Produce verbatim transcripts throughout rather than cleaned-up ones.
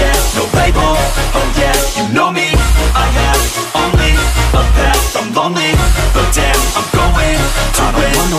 yeah, no label, oh yeah, you know me, I have only a path, I'm lonely, but damn, I'm going to win. I don't want no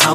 I'll